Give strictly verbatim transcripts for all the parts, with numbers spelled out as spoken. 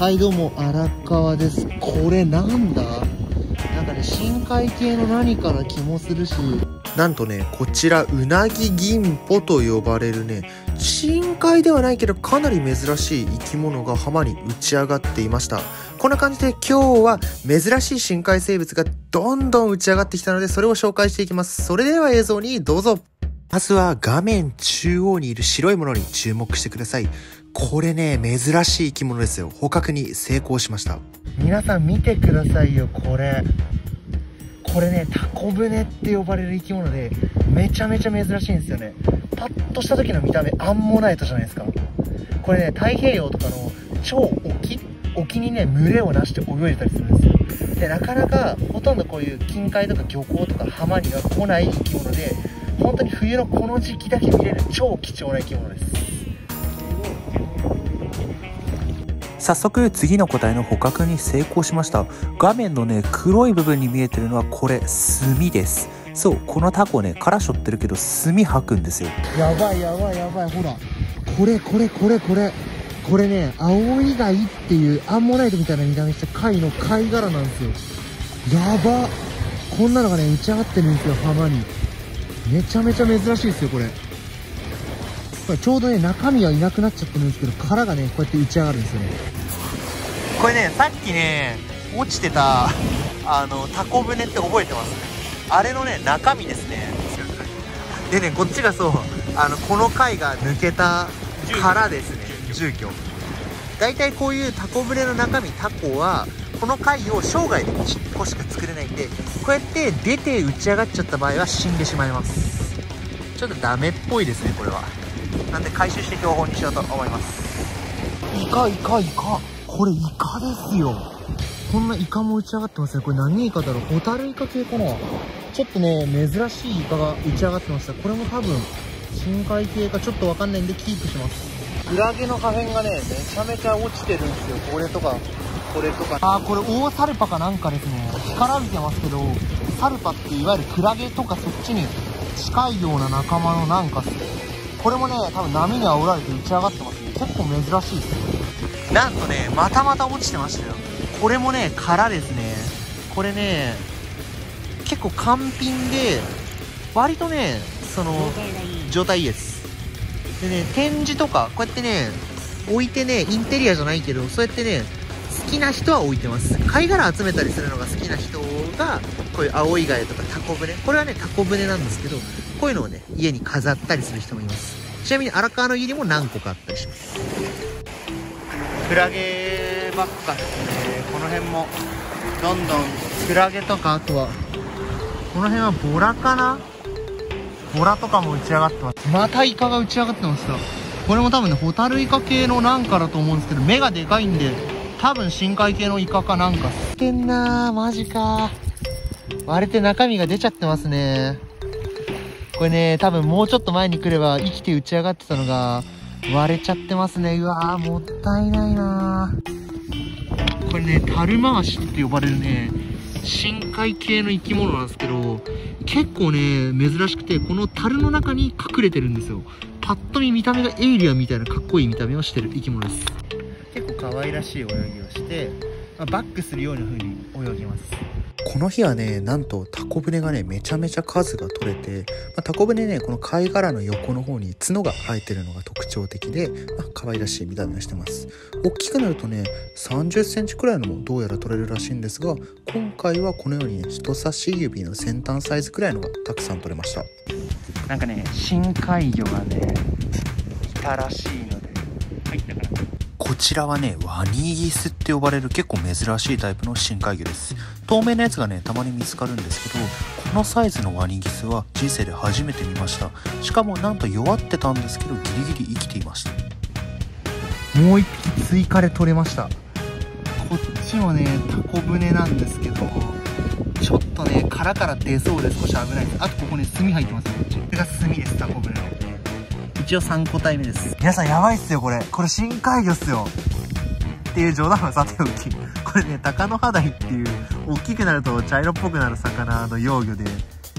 はい、どうも荒川です。これなんだ、なんかね、深海系の何かな気もするし、なんとね、こちらうなぎ銀歩と呼ばれるね、深海ではないけどかなり珍しい生き物が浜に打ち上がっていました。こんな感じで今日は珍しい深海生物がどんどん打ち上がってきたので、それを紹介していきます。それでは映像にどうぞ。まずは画面中央にいる白いものに注目してください。これね、珍しい生き物ですよ。捕獲に成功しました。皆さん見てくださいよ、これ。これね、タコ船って呼ばれる生き物で、めちゃめちゃ珍しいんですよね。パッとした時の見た目、アンモナイトじゃないですか。これね、太平洋とかの超沖、沖にね、群れをなして泳いでたりするんですよ。で、なかなか、ほとんどこういう近海とか漁港とか浜には来ない生き物で、本当に冬のこの時期だけ見れる超貴重な生き物です。早速次の個体の捕獲に成功しました。画面のね、黒い部分に見えてるのはこれ墨です。そう、このタコね、殻背負ってるけど墨吐くんですよ。やばいやばいやばい、ほらこれこれこれこれこれね、アオイガイっていうアンモナイトみたいな見た目した貝の貝殻なんですよ。やば、こんなのがね打ち上がってるんですよ、浜に。めちゃめちゃ珍しいですよ、これ。ちょうどね、中身はいなくなっちゃってるんですけど、殻がねこうやって打ち上がるんですよね。これね、さっきね落ちてたあのタコ船って覚えてます？あれのね、中身ですね。でね、こっちがそう、あのこの貝が抜けた殻ですね。住居。大体こういうタコ船の中身、タコはこの貝を生涯でいっこしか作れないんで、こうやって出て打ち上がっちゃった場合は死んでしまいます。ちょっとダメっぽいですね、これは。なんで回収して標本にしようと思います。イカイカイカ、これイカですよ。こんなイカも打ち上がってますね。これ何イカだろう、ホタルイカ系かな。ちょっとね、珍しいイカが打ち上がってました。これも多分深海系かちょっと分かんないんでキープします。クラゲの破片がねめちゃめちゃ落ちてるんですよ。これとかこれとか、あー、これ大サルパかなんかですね。光られてますけど、サルパっていわゆるクラゲとかそっちに近いような仲間のなんか、これもね多分波にあおられて打ち上がってますね。結構珍しいですね。なんとね、またまた落ちてましたよ。これもね殻ですね。これね結構完品で、割とねその状態いいです。でね、展示とかこうやってね置いてね、インテリアじゃないけどそうやってね好きな人は置いてます。貝殻集めたりするのが好きな人がこういう青い貝とかタコ船、これはねタコ船なんですけど、こういうのをね家に飾ったりする人もいます。ちなみに荒川の家にも何個かあったりします。クラゲばっかですね。この辺もどんどんクラゲとか、あとはこの辺はボラかな、ボラとかも打ち上がってます。またイカが打ち上がってました。これも多分ねホタルイカ系のなんかだと思うんですけど、目がでかいんで多分深海系のイカかなんか。捨てんなー、マジかー。割れて中身が出ちゃってますね。これね多分もうちょっと前に来れば生きて打ち上がってたのが割れちゃってますね。うわー、もったいないなー。これね樽回しって呼ばれるね深海系の生き物なんですけど、結構ね珍しくて、この樽の中に隠れてるんですよ。パッと見見た目がエイリアンみたいなかっこいい見た目をしてる生き物です。結構可愛らしい泳ぎをして、まあ、バックするような風に泳ぎます。この日はね、なんとタコ船がねめちゃめちゃ数が取れて、まあ、タコ船ねこの貝殻の横の方に角が生えてるのが特徴的で、まあ、可愛らしい見た目をしてます。大きくなるとねさんじゅっセンチくらいのもどうやら取れるらしいんですが、今回はこのように、ね、人差し指の先端サイズくらいのがたくさん取れました。なんかね深海魚がねいたらしいので入ったかな。こちらはねワニギスって呼ばれる結構珍しいタイプの深海魚です。透明なやつがねたまに見つかるんですけど、このサイズのワニギスは人生で初めて見ました。しかもなんと弱ってたんですけどギリギリ生きていました。もういっぴき追加で取れました。こっちもねタコ船なんですけど、ちょっとね殻から出そうで少し危ないです。あとここね墨入ってますね。こっちこれが墨です。タコ船の一応さんこたいめです。皆さんやばいっすよ、これこれ深海魚っすよっていう冗談はさておき、これねタカノハダイっていう大きくなると茶色っぽくなる魚の幼魚で、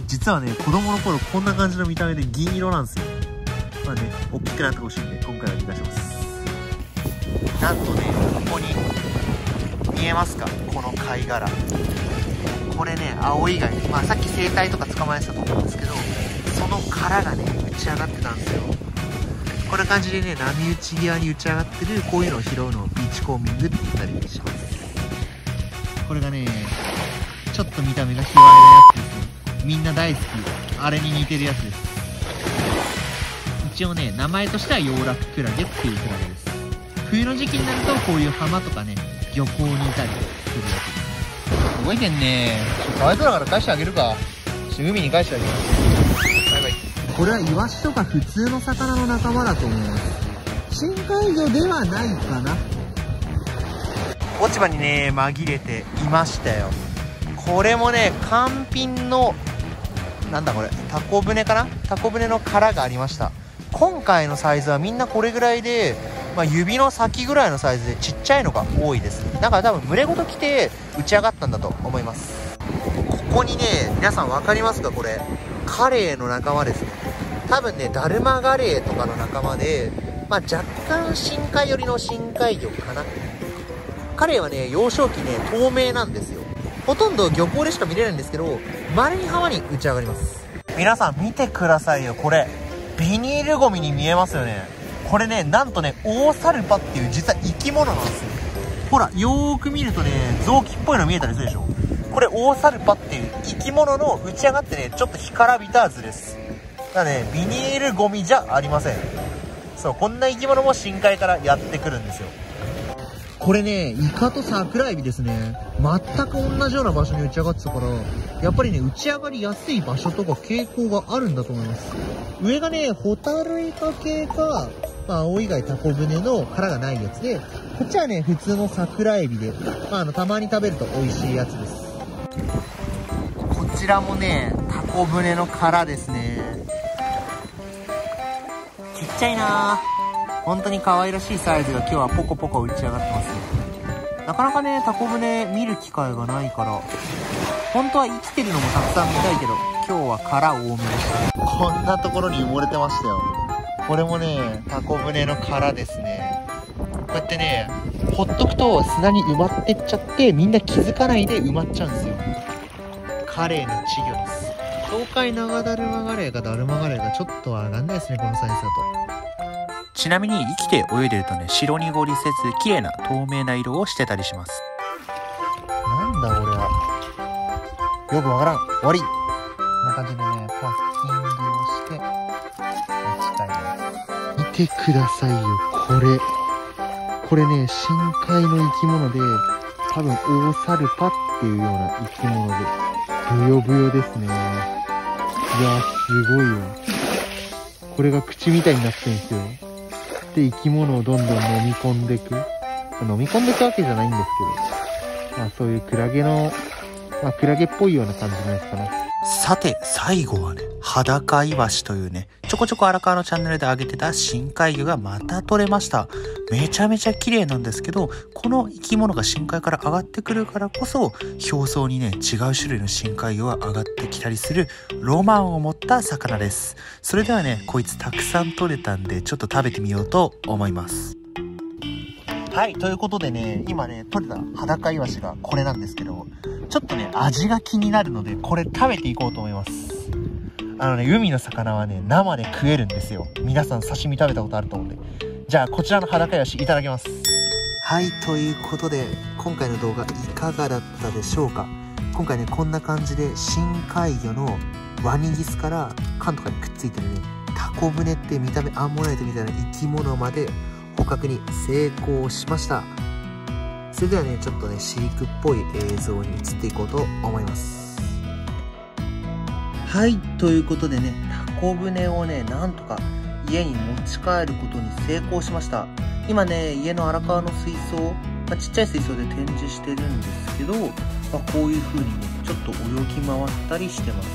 実はね子供の頃こんな感じの見た目で銀色なんですよ。まあね大きくなってほしいんで今回は逃がします。なんとねここにえますかこの貝殻。これね、青以外、まあ、さっき生態とか捕まえてたと思うんですけど、その殻がね打ち上がってたんですよ。こんな感じでね、波打ち際に打ち上がってるこういうのを拾うのをビーチコーミングって言ったりします。これがねちょっと見た目が卑猥なやつですね。みんな大好き、あれに似てるやつです。一応ね名前としてはヨーラックラゲっていうクラゲです。冬の時期になるとこういう浜とかね漁港にいたりするやつです。すごいけんね。かわいそうだから返してあげるか。海に返してあげる。バイバイ。これはイワシとか普通の魚の仲間だと思います。深海魚ではないかな。落ち葉にね紛れていましたよ。これもね完品のなんだこれタコ船かな？タコ船の殻がありました。今回のサイズはみんなこれぐらいで。まあ指の先ぐらいのサイズでちっちゃいのが多いです。だから多分群れごと来て打ち上がったんだと思います。ここにね皆さん分かりますか、これカレイの仲間ですね。多分ねダルマガレイとかの仲間で、まあ、若干深海寄りの深海魚かな。カレイはね幼少期ね透明なんですよ。ほとんど漁港でしか見れないんですけど、丸に浜に打ち上がります。皆さん見てくださいよ、これビニールゴミに見えますよね。これね、なんとね、オオサルパっていう実は生き物なんですよ。ほら、よーく見るとね、臓器っぽいの見えたりするでしょ。これ、オオサルパっていう生き物の打ち上がってね、ちょっと干からびた図です。だからね、ビニールゴミじゃありません。そう、こんな生き物も深海からやってくるんですよ。これね、イカと桜エビですね。全く同じような場所に打ち上がってたから、やっぱりね、打ち上がりやすい場所とか傾向があるんだと思います。上がね、ホタルイカ系か、まあ、青以外タコ船の殻がないやつで、こっちはね普通の桜エビで、まあ、あのたまに食べると美味しいやつです。こちらもねタコ船の殻ですね。ちっちゃいな。本当に可愛らしいサイズが今日はポコポコ打ち上がってますね。なかなかねタコ船見る機会がないから、本当は生きてるのもたくさん見たいけど、今日は殻多めでした。こんなところに埋もれてましたよ。これもねタコ船の殻ですね。こうやってねほっとくと砂に埋まってっちゃって、みんな気づかないで埋まっちゃうんですよ。カレイの稚魚です。東海長ダルマガレイかダルマガレイかちょっとわかんないですね、このサイズだと。ちなみに生きて泳いでるとね、白濁りせず綺麗な透明な色をしてたりします。なんだこれはよくわからん。終わり。こんな感じでねパッキングをして、見てくださいよ、これ。これね、深海の生き物で、多分、オオサルパっていうような生き物で、ブヨブヨですね。いやー、すごいよ。これが口みたいになってるんですよ。で、生き物をどんどん飲み込んでいく。飲み込んでいくわけじゃないんですけど、まあ、そういうクラゲの、まあ、クラゲっぽいような感じのやつかな。さて、最後はね、裸イワシというね、ちょこちょこ荒川のチャンネルで上げてた深海魚がまた取れました。めちゃめちゃ綺麗なんですけど、この生き物が深海から上がってくるからこそ、表層にね、違う種類の深海魚が上がってきたりするロマンを持った魚です。それではね、こいつたくさん取れたんで、ちょっと食べてみようと思います。はい、ということでね、今ね、取れた裸イワシがこれなんですけど、ちょっとね、味が気になるので、これ食べていこうと思います。あのね、海の魚はね、生で食えるんですよ。皆さん刺身食べたことあると思うんで。じゃあ、こちらの裸イワシいただきます。はい、ということで、今回の動画いかがだったでしょうか。今回ね、こんな感じで、深海魚のワニギスから缶とかにくっついてるね、タコ船って見た目アンモナイトみたいな生き物まで、捕獲に成功しました。それではねちょっとね飼育っぽい映像に移っていこうと思います。はい、ということでねタコ船をねなんとか家に持ち帰ることに成功しました。今ね家の荒川の水槽、まあ、ちっちゃい水槽で展示してるんですけど、まあ、こういう風にねちょっと泳ぎ回ったりしてます。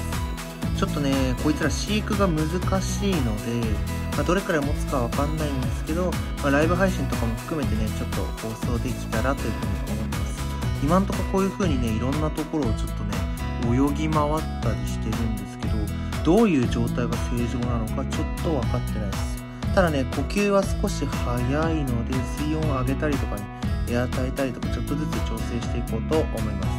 ちょっとねこいつら飼育が難しいので、まあ、どれくらい持つかわかんないんですけど、まあ、ライブ配信とかも含めてねちょっと放送できたらというふうに思います。今んとここういうふうにねいろんなところをちょっとね泳ぎ回ったりしてるんですけど、どういう状態が正常なのかちょっと分かってないです。ただね呼吸は少し早いので水温を上げたりとかねエアタイタイとかちょっとずつ調整していこうと思います。